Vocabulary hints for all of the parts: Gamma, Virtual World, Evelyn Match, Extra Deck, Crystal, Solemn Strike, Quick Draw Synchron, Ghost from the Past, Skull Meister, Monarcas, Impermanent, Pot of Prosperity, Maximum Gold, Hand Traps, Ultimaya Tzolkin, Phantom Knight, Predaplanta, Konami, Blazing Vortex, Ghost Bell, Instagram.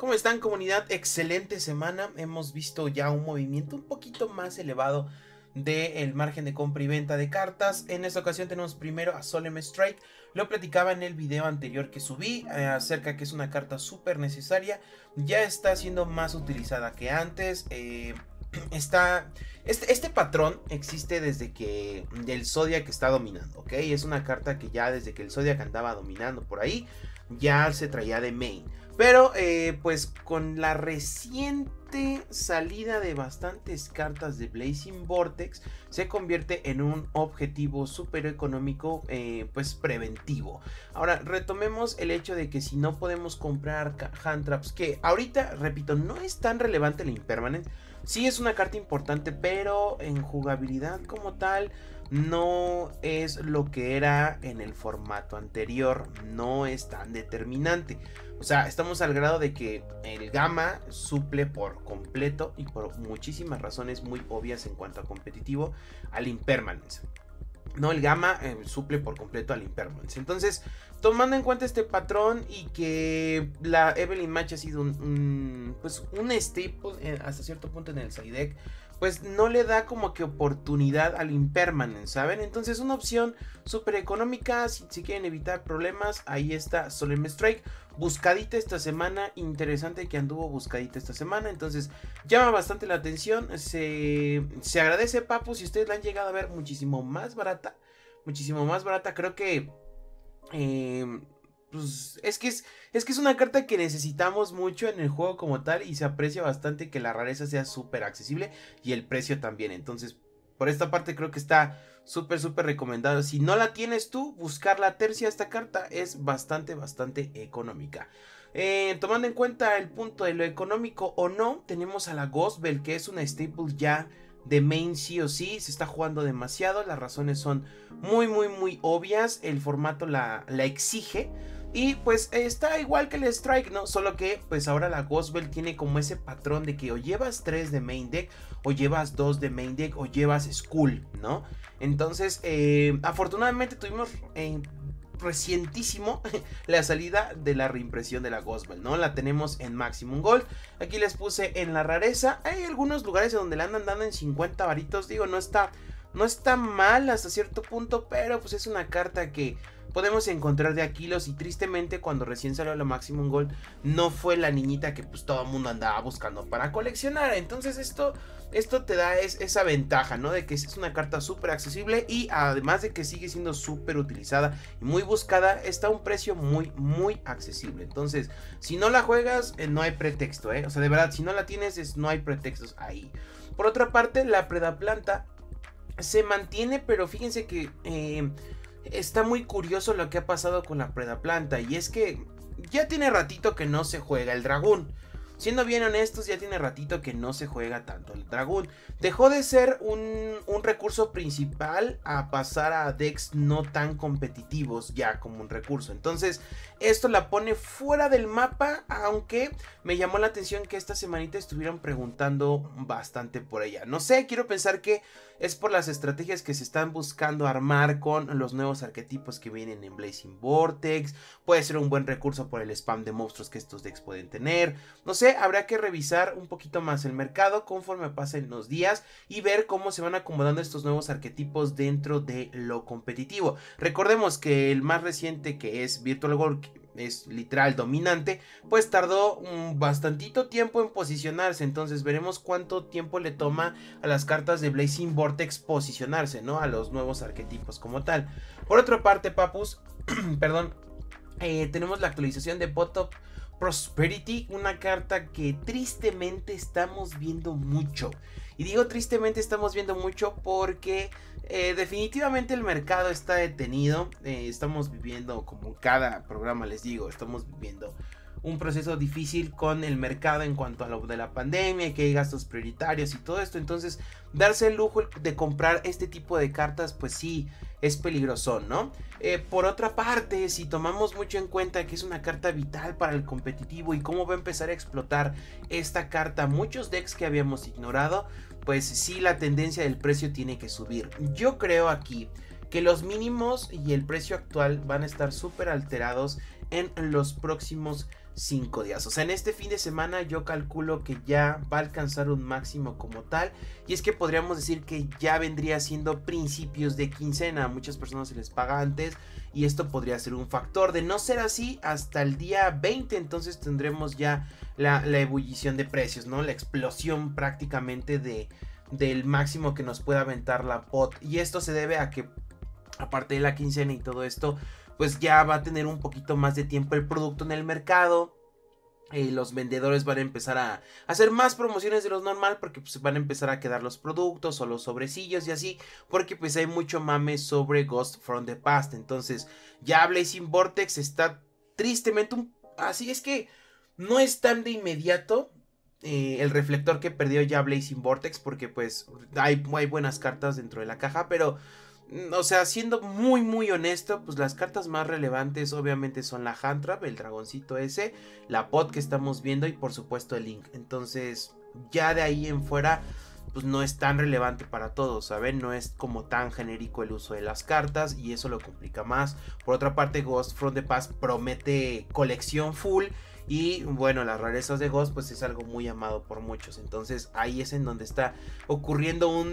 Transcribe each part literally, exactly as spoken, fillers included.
¿Cómo están, comunidad? Excelente semana. Hemos visto ya un movimiento un poquito más elevado del margen de compra y venta de cartas. En esta ocasión tenemos primero a Solemn Strike. Lo platicaba en el video anterior que subí eh, acerca que es una carta súper necesaria. Ya está siendo más utilizada que antes. Eh, está, este, este patrón existe desde que el Zodiac está dominando, ¿ok? Es una carta que ya desde que el Zodiac andaba dominando por ahí, ya se traía de main. Pero eh, pues con la reciente salida de bastantes cartas de Blazing Vortex se convierte en un objetivo súper económico, eh, pues preventivo. Ahora retomemos el hecho de que si no podemos comprar Hand Traps, que ahorita, repito, no es tan relevante el Impermanent. Sí es una carta importante, pero en jugabilidad como tal no es lo que era en el formato anterior, no es tan determinante. O sea, estamos al grado de que el Gamma suple por completo y por muchísimas razones muy obvias en cuanto a competitivo al Impermanence. No, el Gamma eh, suple por completo al Impermanence. Entonces, tomando en cuenta este patrón y que la Evelyn Match ha sido un, un, pues un staple eh, hasta cierto punto en el side deck, pues no le da como que oportunidad al Impermanent, ¿saben? Entonces, una opción súper económica, si, si quieren evitar problemas, ahí está Solemn Strike, buscadita esta semana, interesante que anduvo buscadita esta semana, entonces llama bastante la atención, se, se agradece, papu, si ustedes la han llegado a ver muchísimo más barata, muchísimo más barata, creo que... Eh, Pues es que es, es que es una carta que necesitamos mucho en el juego como tal. Y se aprecia bastante que la rareza sea súper accesible. Y el precio también. Entonces, por esta parte creo que está súper, súper recomendado. Si no la tienes tú, buscar la tercia de esta carta es bastante, bastante económica. Eh, tomando en cuenta el punto de lo económico o no, tenemos a la Ghost Bell, que es una staple ya de main sí o sí, se está jugando demasiado. Las razones son muy, muy, muy obvias. El formato la, la exige. Y pues está igual que el Strike, ¿no? Solo que pues ahora la Ghost Bell tiene como ese patrón de que o llevas tres de main deck, o llevas dos de main deck, o llevas Skull, ¿no? Entonces, eh, afortunadamente tuvimos eh, recientísimo la salida de la reimpresión de la Ghost Bell, ¿no? La tenemos en Maximum Gold. Aquí les puse en la rareza. Hay algunos lugares donde la andan dando en cincuenta varitos. Digo, no está, no está mal hasta cierto punto, pero pues es una carta que... podemos encontrar de Aquilos y tristemente cuando recién salió la Maximum Gold no fue la niñita que pues todo el mundo andaba buscando para coleccionar. Entonces esto, esto te da es, esa ventaja, ¿no? De que es una carta súper accesible y además de que sigue siendo súper utilizada y muy buscada, está a un precio muy, muy accesible. Entonces, si no la juegas, eh, no hay pretexto, ¿eh? O sea, de verdad, si no la tienes, es, no hay pretextos ahí. Por otra parte, la Predaplanta se mantiene, pero fíjense que... Eh, está muy curioso lo que ha pasado con la Predaplanta. Y es que ya tiene ratito que no se juega el dragón. Siendo bien honestos, ya tiene ratito que no se juega tanto el dragón. Dejó de ser un, un recurso principal a pasar a decks no tan competitivos ya como un recurso. Entonces, esto la pone fuera del mapa, aunque me llamó la atención que esta semanita estuvieron preguntando bastante por ella. No sé, quiero pensar que es por las estrategias que se están buscando armar con los nuevos arquetipos que vienen en Blazing Vortex. Puede ser un buen recurso por el spam de monstruos que estos decks pueden tener. No sé, habrá que revisar un poquito más el mercado conforme pasen los días y ver cómo se van acomodando estos nuevos arquetipos dentro de lo competitivo. Recordemos que el más reciente, que es Virtual World, es literal dominante, pues tardó un bastantito tiempo en posicionarse. Entonces veremos cuánto tiempo le toma a las cartas de Blazing Vortex posicionarse, ¿no? A los nuevos arquetipos como tal. Por otra parte, papus, perdón, eh, tenemos la actualización de Pot of Prosperity, una carta que tristemente estamos viendo mucho. Y digo tristemente estamos viendo mucho porque eh, definitivamente el mercado está detenido. Eh, estamos viviendo, como cada programa les digo, estamos viviendo un proceso difícil con el mercado en cuanto a lo de la pandemia, que hay gastos prioritarios y todo esto. Entonces, darse el lujo de comprar este tipo de cartas, pues sí, es peligroso, ¿no? Eh, por otra parte, si tomamos mucho en cuenta que es una carta vital para el competitivo y cómo va a empezar a explotar esta carta muchos decks que habíamos ignorado, pues sí, la tendencia del precio tiene que subir. Yo creo aquí que los mínimos y el precio actual van a estar súper alterados en los próximos cinco días. O sea, en este fin de semana yo calculo que ya va a alcanzar un máximo como tal, y es que podríamos decir que ya vendría siendo principios de quincena. A muchas personas se les paga antes y esto podría ser un factor. De no ser así, hasta el día veinte entonces tendremos ya la, la ebullición de precios, ¿no? La explosión prácticamente de, del máximo que nos pueda aventar la pot, y esto se debe a que aparte de la quincena y todo esto, pues ya va a tener un poquito más de tiempo el producto en el mercado. Eh, los vendedores van a empezar a hacer más promociones de lo normal, porque pues van a empezar a quedar los productos o los sobrecillos y así, porque pues hay mucho mame sobre Ghost from the Past. Entonces ya Blazing Vortex está tristemente un... así es que no es tan de inmediato eh, el reflector que perdió ya Blazing Vortex, porque pues hay, hay buenas cartas dentro de la caja, pero... o sea, siendo muy muy honesto, pues las cartas más relevantes obviamente son la Hand Trap, el dragoncito ese, la pot que estamos viendo y por supuesto el Link. Entonces ya de ahí en fuera pues no es tan relevante para todos, ¿saben? No es como tan genérico el uso de las cartas y eso lo complica más. Por otra parte, Ghost from the Past promete colección full. Y bueno, las rarezas de Ghost pues es algo muy amado por muchos. Entonces ahí es en donde está ocurriendo un,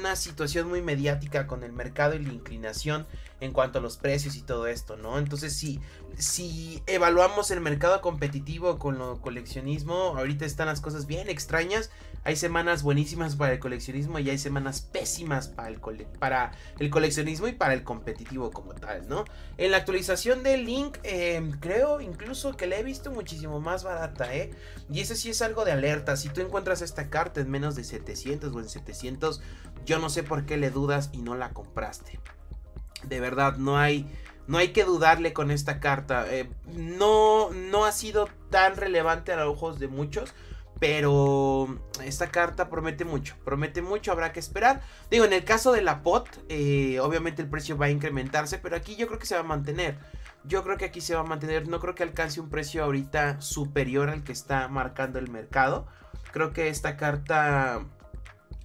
una situación muy mediática con el mercado y la inclinación en cuanto a los precios y todo esto, ¿no? Entonces si, si evaluamos el mercado competitivo con lo coleccionismo, ahorita están las cosas bien extrañas. Hay semanas buenísimas para el coleccionismo y hay semanas pésimas para el, cole, para el coleccionismo y para el competitivo como tal, ¿no? En la actualización del Link eh, creo incluso que le he visto muchísimo más barata, ¿eh? Y eso sí es algo de alerta. Si tú encuentras esta carta en menos de setecientos o en setecientos, yo no sé por qué le dudas y no la compraste. De verdad, no hay, no hay que dudarle con esta carta. Eh, no, no ha sido tan relevante a los ojos de muchos, pero esta carta promete mucho, promete mucho, habrá que esperar. Digo, en el caso de la pot, eh, obviamente el precio va a incrementarse, pero aquí yo creo que se va a mantener. Yo creo que aquí se va a mantener, no creo que alcance un precio ahorita superior al que está marcando el mercado. Creo que esta carta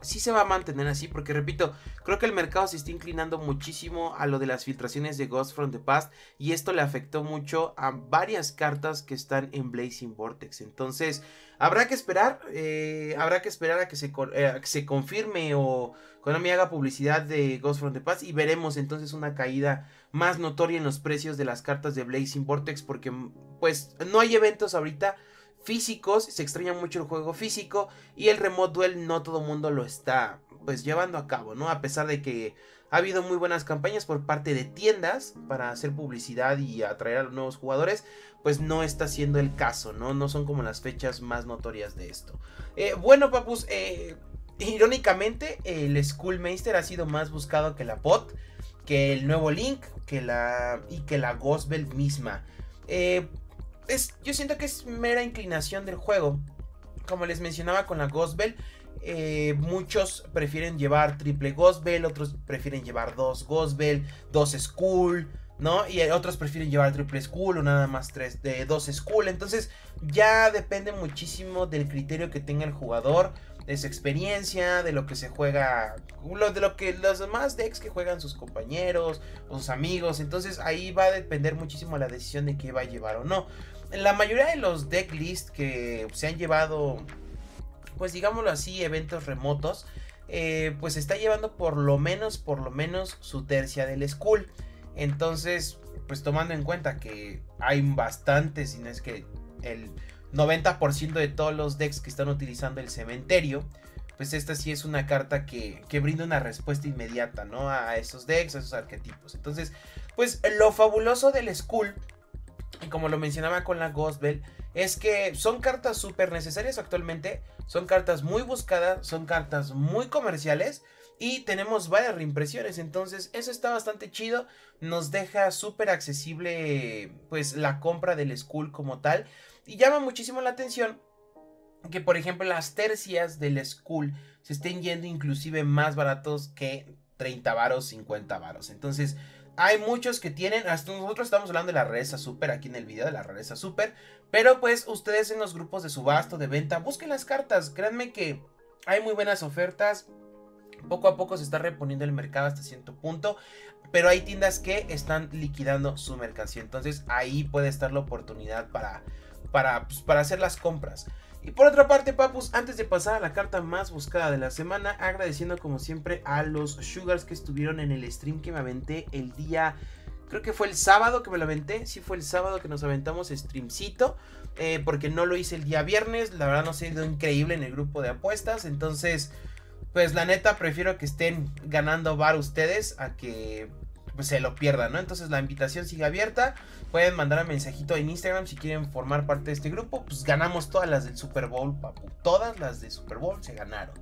sí se va a mantener así, porque repito, creo que el mercado se está inclinando muchísimo a lo de las filtraciones de Ghost from the Past, y esto le afectó mucho a varias cartas que están en Blazing Vortex. Entonces habrá que esperar, eh, habrá que esperar a que se, eh, a que se confirme o Konami haga publicidad de Ghost from the Past, y veremos entonces una caída más notoria en los precios de las cartas de Blazing Vortex, porque pues no hay eventos ahorita físicos, se extraña mucho el juego físico, y el Remote Duel no todo mundo lo está pues llevando a cabo, ¿no? A pesar de que ha habido muy buenas campañas por parte de tiendas para hacer publicidad y atraer a los nuevos jugadores, pues no está siendo el caso, ¿no? No son como las fechas más notorias de esto. Eh, bueno, papus, eh, irónicamente el Skull Meister ha sido más buscado que la pot, que el nuevo Link, que la y que la Ghost Bell misma. Eh... Es, yo siento que es mera inclinación del juego. Como les mencionaba con la Ghost Bell, eh, muchos prefieren llevar triple Ghost Bell, otros prefieren llevar dos Ghost Bell, dos Skull, ¿no? Y otros prefieren llevar triple Skull o nada más tres, de dos Skull. Entonces ya depende muchísimo del criterio que tenga el jugador, de su experiencia, de lo que se juega, de lo que los demás decks que juegan sus compañeros o sus amigos. Entonces ahí va a depender muchísimo la decisión de qué va a llevar o no. La mayoría de los deck lists que se han llevado, pues digámoslo así, eventos remotos, eh, pues está llevando por lo menos, por lo menos su tercia del Skull. Entonces, pues tomando en cuenta que hay bastantes, si no es que el noventa por ciento de todos los decks que están utilizando el cementerio, pues esta sí es una carta que, que brinda una respuesta inmediata, ¿no? A esos decks, a esos arquetipos. Entonces, pues lo fabuloso del Skull, y como lo mencionaba con la Ghost Bell, es que son cartas súper necesarias actualmente, son cartas muy buscadas, son cartas muy comerciales, y tenemos varias reimpresiones. Entonces eso está bastante chido, nos deja súper accesible pues la compra del Skull como tal. Y llama muchísimo la atención que por ejemplo las tercias del Skull se estén yendo inclusive más baratos que treinta varos, cincuenta varos. Entonces hay muchos que tienen, hasta nosotros estamos hablando de la rareza super aquí en el video, de la rareza super. Pero pues ustedes en los grupos de subasto, de venta, busquen las cartas, créanme que hay muy buenas ofertas. poco a poco se está reponiendo el mercado hasta cierto punto, pero hay tiendas que están liquidando su mercancía, entonces ahí puede estar la oportunidad para, para, pues, para hacer las compras. Y por otra parte, papus, antes de pasar a la carta más buscada de la semana, agradeciendo como siempre a los Sugars que estuvieron en el stream que me aventé el día, creo que fue el sábado que me lo aventé, sí fue el sábado que nos aventamos streamcito, eh, porque no lo hice el día viernes, la verdad no sé, lo increíble en el grupo de apuestas, entonces pues la neta prefiero que estén ganando bar ustedes a que pues se lo pierdan, ¿no? Entonces la invitación sigue abierta, pueden mandar un mensajito en Instagram si quieren formar parte de este grupo, pues ganamos todas las del Super Bowl, papu, todas las de Super Bowl se ganaron.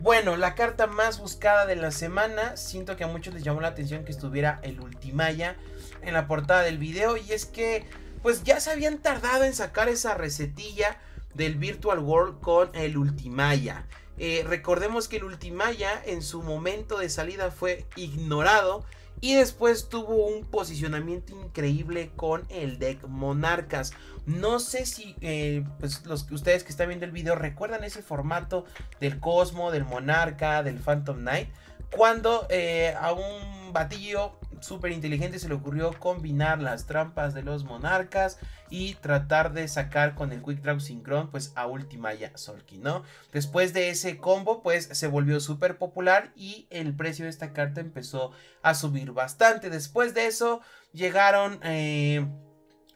Bueno, la carta más buscada de la semana, siento que a muchos les llamó la atención que estuviera el Ultimaya en la portada del video, y es que pues ya se habían tardado en sacar esa recetilla del Virtual World con el Ultimaya. Eh, recordemos que el Ultimaya en su momento de salida fue ignorado y después tuvo un posicionamiento increíble con el deck Monarcas. No sé si eh, pues los que ustedes que están viendo el video recuerdan ese formato del Cosmo, del Monarca, del Phantom Knight, cuando eh, a un batillo súper inteligente se le ocurrió combinar las trampas de los Monarcas y tratar de sacar con el Quick Draw Synchron pues a Ultimaya Tzolkin, ¿no? Después de ese combo pues se volvió súper popular y el precio de esta carta empezó a subir bastante. Después de eso llegaron eh,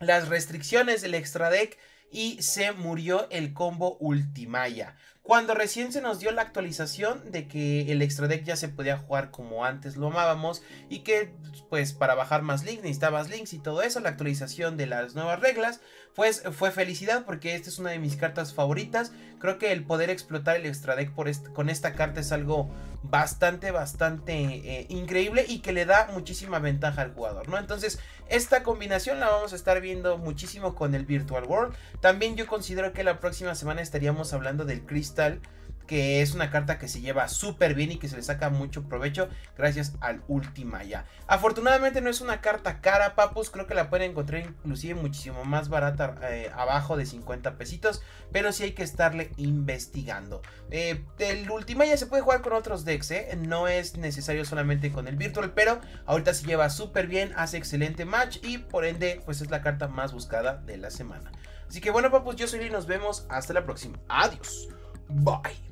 las restricciones del Extra Deck y se murió el combo Ultimaya. Cuando recién se nos dio la actualización de que el Extra Deck ya se podía jugar como antes lo amábamos y que pues para bajar más links necesitabas links y todo eso, la actualización de las nuevas reglas, pues fue felicidad porque esta es una de mis cartas favoritas. Creo que el poder explotar el Extra Deck por este, con esta carta es algo bastante, bastante eh, increíble y que le da muchísima ventaja al jugador, ¿no? Entonces esta combinación la vamos a estar viendo muchísimo con el Virtual World. También yo considero que la próxima semana estaríamos hablando del Crystal, que es una carta que se lleva súper bien y que se le saca mucho provecho gracias al Ultimaya. Afortunadamente no es una carta cara, papus, creo que la pueden encontrar inclusive muchísimo más barata, eh, abajo de cincuenta pesitos, pero sí hay que estarle investigando. Eh, el Ultimaya se puede jugar con otros decks, eh, no es necesario solamente con el Virtual, pero ahorita se lleva súper bien, hace excelente match y por ende pues es la carta más buscada de la semana. Así que bueno, papus, yo soy Lee, nos vemos hasta la próxima, adiós. Bye.